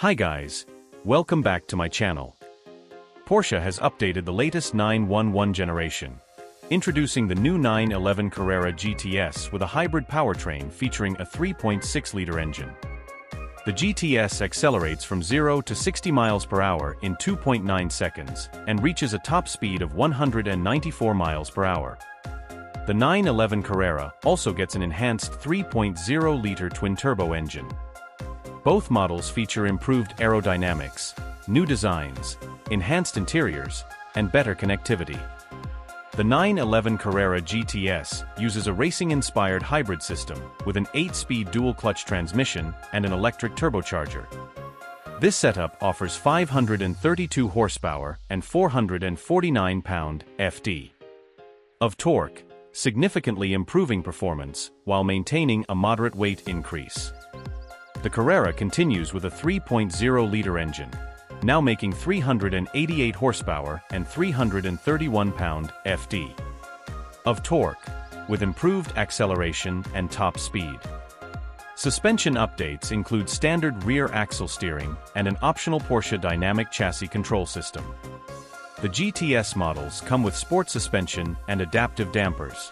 Hi guys, welcome back to my channel. Porsche has updated the latest 911 generation, introducing the new 911 Carrera GTS with a hybrid powertrain featuring a 3.6-liter engine. The GTS accelerates from 0 to 60 miles per hour in 2.9 seconds and reaches a top speed of 194 miles per hour. The 911 Carrera also gets an enhanced 3.0-liter twin-turbo engine. Both models feature improved aerodynamics, new designs, enhanced interiors, and better connectivity. The 911 Carrera GTS uses a racing-inspired hybrid system with an 8-speed dual-clutch transmission and an electric turbocharger. This setup offers 532 horsepower and 449 pound-ft of torque, significantly improving performance while maintaining a moderate weight increase. The Carrera continues with a 3.0-liter engine, now making 388 horsepower and 331 pound-ft of torque, with improved acceleration and top speed. Suspension updates include standard rear axle steering and an optional Porsche dynamic chassis control system. The GTS models come with sport suspension and adaptive dampers.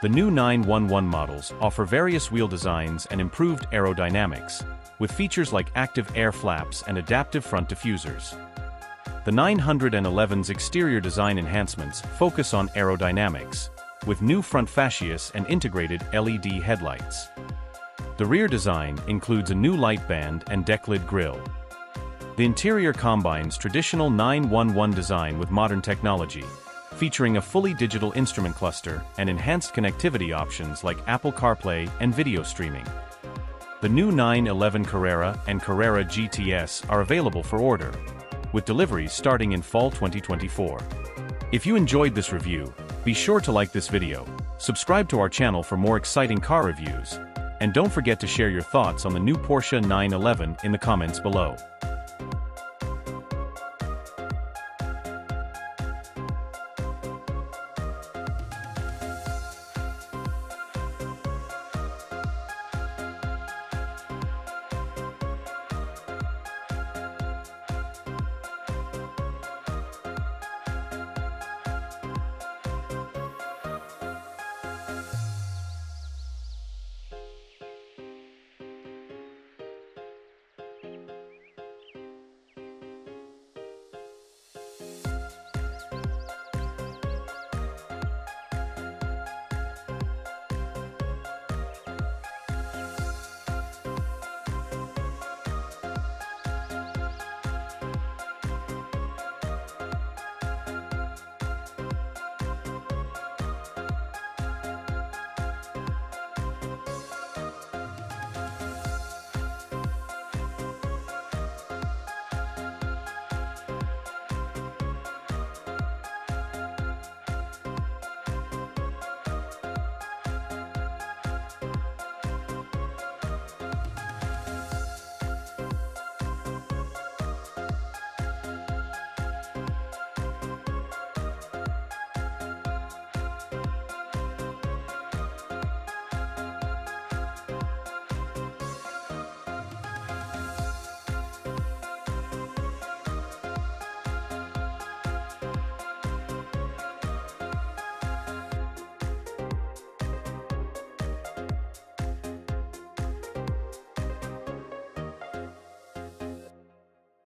The new 911 models offer various wheel designs and improved aerodynamics, with features like active air flaps and adaptive front diffusers. The 911's exterior design enhancements focus on aerodynamics, with new front fascias and integrated LED headlights. The rear design includes a new light band and decklid grille. The interior combines traditional 911 design with modern technology, featuring a fully digital instrument cluster and enhanced connectivity options like Apple CarPlay and video streaming. The new 911 Carrera and Carrera GTS are available for order, with deliveries starting in fall 2024. If you enjoyed this review, be sure to like this video, subscribe to our channel for more exciting car reviews, and don't forget to share your thoughts on the new Porsche 911 in the comments below.